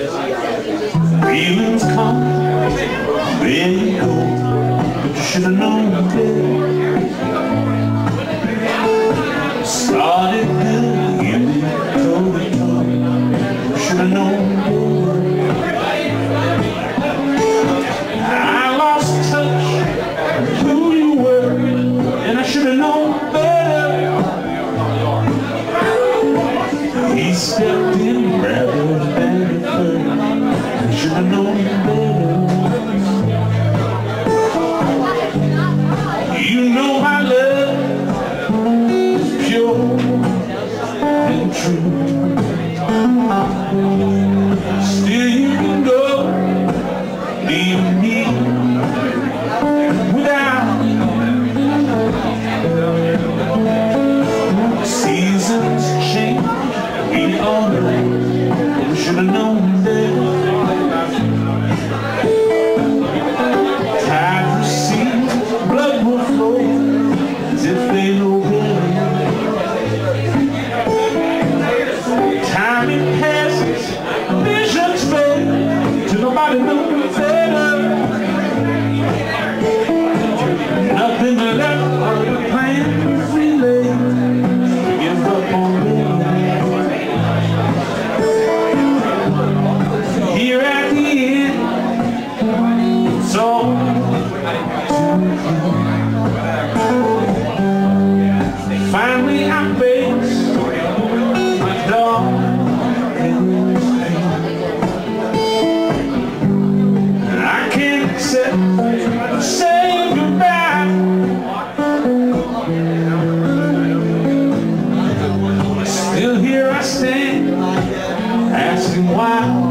Feelings come, they go, but you shoulda known better. Started good, you told me you shoulda known better. I lost touch with who you were, and I shoulda known better. He stepped in rather than deferred. Shoulda known better. You know my love is pure and true. Still you can go, leave me without you. Seasons change, we all know. You shoulda known better. Finally I face my dark and I can't accept saying goodbye. Still here I stand, asking why.